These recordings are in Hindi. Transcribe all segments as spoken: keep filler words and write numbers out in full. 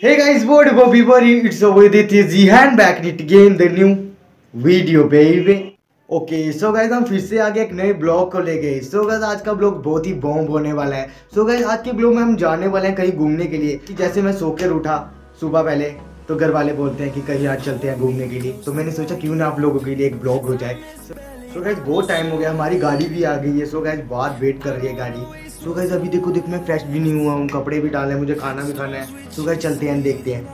Hey guys, what about everybody? It's over with Zihan back it again the new video baby. Okay so guys हम फिर से आगे एक नए ब्लॉग को ले गए। सो गाइज आज का ब्लॉग बहुत ही बॉम्ब होने वाला है। सो गाइज आज के ब्लॉग में हम जाने वाले हैं कहीं घूमने के लिए। कि जैसे मैं सोकर उठा सुबह पहले तो घर वाले बोलते हैं कि कहीं आज चलते हैं घूमने के लिए, तो मैंने सोचा क्यों ना आप लोगों के लिए एक ब्लॉग हो जाए। सो गाइज बहुत टाइम हो गया, हमारी गाड़ी भी आ गई है। सो गाइज बहुत वेट कर रही है गाड़ी। सो गाइज अभी देखो देखो मैं फ्रेश भी नहीं हुआ हूँ, कपड़े भी डाले, मुझे खाना भी खाना है। सो गाइज चलते हैं, देखते हैं।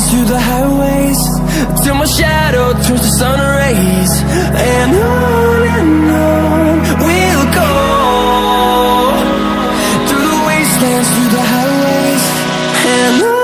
Through the highways till my shadow turns to sun rays, and on and on we'll go through the wastelands, through the highways, and on and on we'll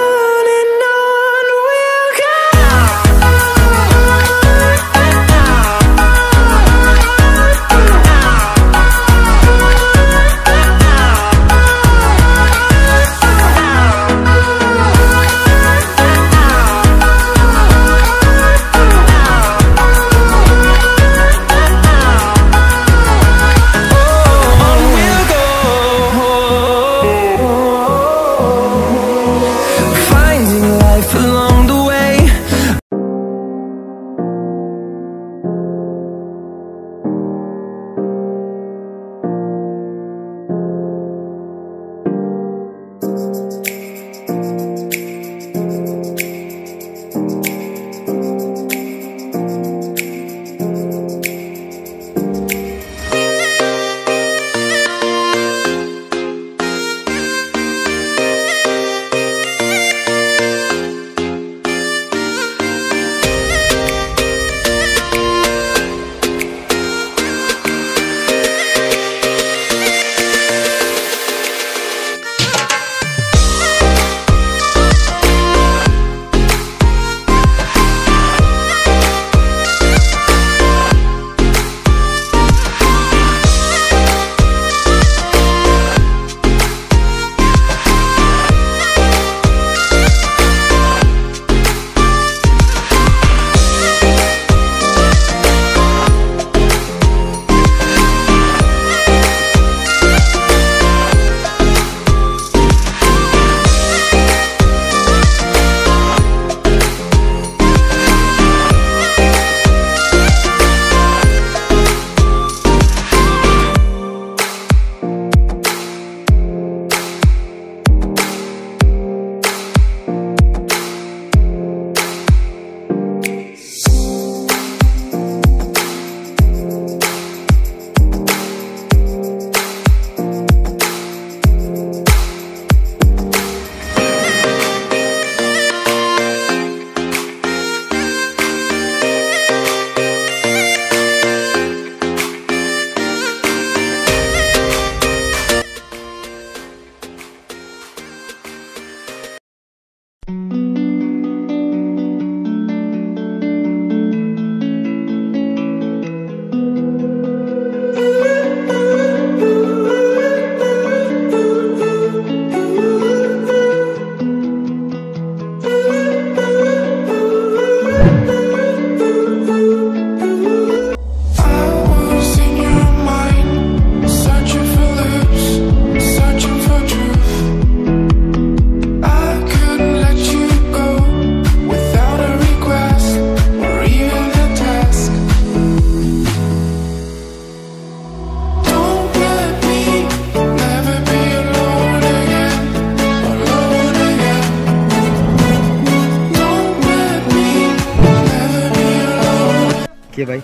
भाई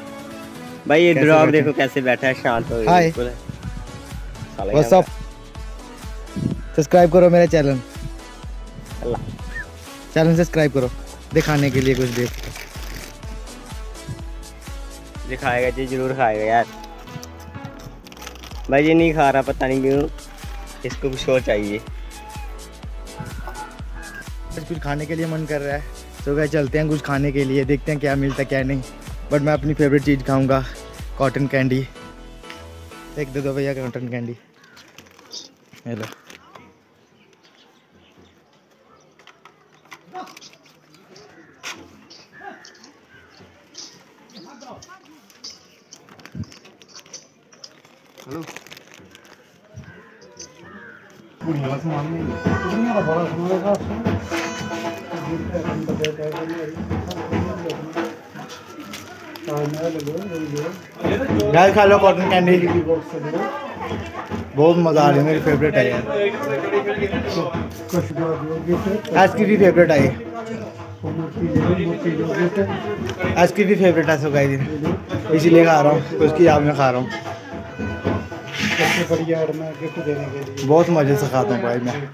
भाई ये डॉग देखो कैसे बैठा है, शांत हो गया बिल्कुल। व्हाट्स अप, सब्सक्राइब करो मेरा चैनल, अल्लाह चैनल सब्सक्राइब करो। दिखाने के लिए कुछ दे दिखाएगा जी, जरूर खाएगा यार। भाई ये नहीं खा रहा, पता नहीं क्यों, इसको कुछ और चाहिए, कुछ खाने के लिए मन कर रहा है। तो क्या चलते हैं कुछ खाने के लिए, देखते हैं क्या मिलता क्या नहीं। बट मैं अपनी फेवरेट चीज़ खाऊंगा, कॉटन कैंडी। एक दे दो भैया कॉटन कैंडी। Hello Hello. यार खा लो कॉटन कैंडी, बहुत मजा आ रही है। मेरी फेवरेट है यार, आज की भी फेवरेट है, आज की भी फेवरेट है। सो गाइस इसीलिए खा रहा हूँ, उसकी याद में खा रहा हूँ। बहुत मजे से खाता हूँ भाई मैं।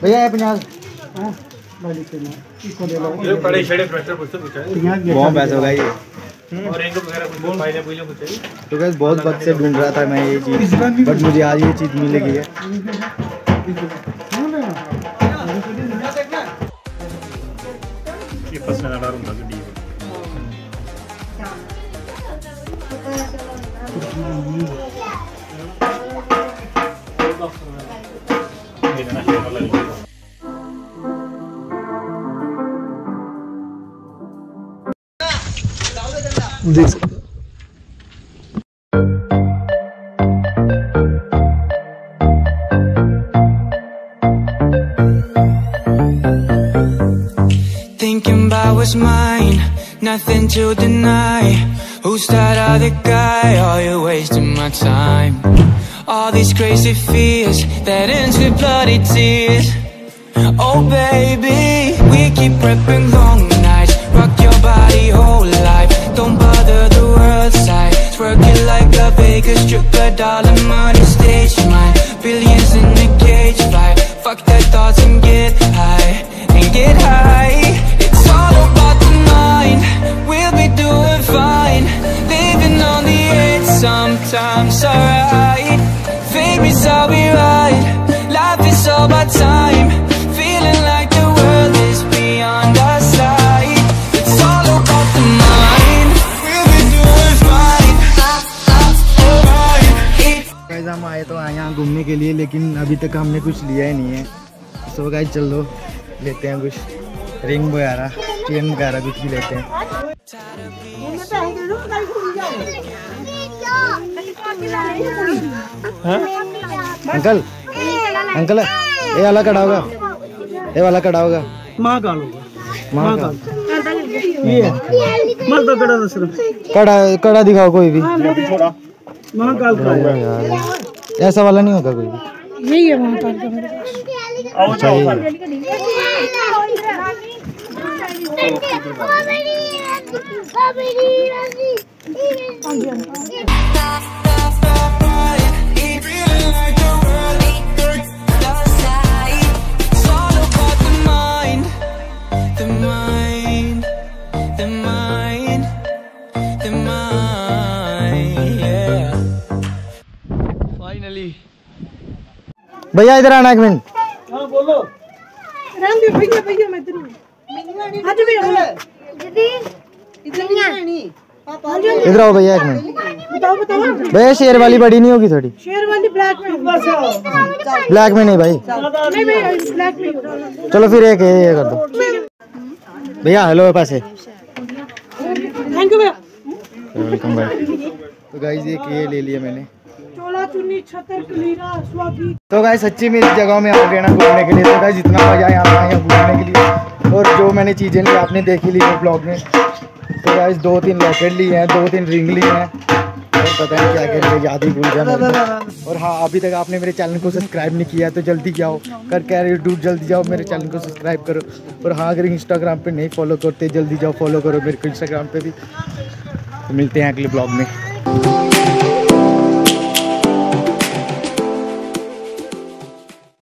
भैया पचास बड़े छड़े फ्रैक्चर पूछते पूछा बहुत पैसा होगा ये, और एंगल वगैरह कुछ फायदा पूछे पूछे। तो गाइस बहुत वक्त से ढूंढ रहा था मैं ये चीज, बट मुझे आज ये चीज मिल गई है। ये पसंद आ रहा हूं मुझे डी this thinking about what's mine, nothing to deny. Who's that other guy? Are you wasting my time? All these crazy fears that ends with bloody tears. Oh baby, we keep prepping long nights, rock your body whole life. Don't bother the world side, twerk it like a Vegas stripper, dollar money stage mine. Billions in a cage fight, fuck their thoughts and get high, and get high. It's all about the mind, we'll be doing fine. Living on the edge sometimes, alright. Fame is all we ride, life is all by time. Feeling like the world is beyond our sight. It's all about the mind. हम आए तो आए यहाँ घूमने के लिए, लेकिन अभी तक हमने कुछ लिया ही नहीं है। सो गाइस चलो लेते हैं कुछ, रिंग वगैरह चेन वगैरह कुछ भी लेते हैं। अंकल अंकल ये वाला कड़ा होगा, ये वाला कड़ा होगा, माँ का माँ का कड़ा कड़ा दिखाओ कोई भी। महाकाल का यार ऐसा वाला नहीं होगा कोई भी, यही है महाकाल का मेरे पास। आओ भैया इधर आना एक मिनट। हाँ बोलो रामदेव भैया, भैया मैं तेरी इधर आओ भैया एक मिनट। बताओ बताओ भैया, शेर वाली बड़ी नहीं होगी थोड़ी, शेर वाली ब्लैक में, ब्लैक में नहीं भाई, नहीं ब्लैक में। चलो फिर एक ये कर दो भैया। हेलो पास है, थैंक यू भैया, वेलकम भाई। तो गाइस एक ये ले लिया मैंने। तो गाइस सच्ची में इस जगह में आओगे ना घूमने के लिए तो गाइस इतना मजा आया यहाँ घूमने के लिए, और जो मैंने चीजें ली आपने देखी ली ब्लॉग में, तो गाइस दो तीन लॉकेट लिए हैं, दो तीन रिंग लिए हैं और पता नहीं क्या क्या याद ही भूल गया। और हाँ, अभी तक आपने मेरे चैनल को सब्सक्राइब नहीं किया तो जल्दी जाओ कर कह रहे डूड, जल्दी जाओ मेरे चैनल को सब्सक्राइब करो। और हाँ, अगर इंस्टाग्राम पे नहीं फॉलो करते जल्दी जाओ फॉलो करो मेरे को इंस्टाग्राम पे भी। तो मिलते हैं अगले ब्लॉग में।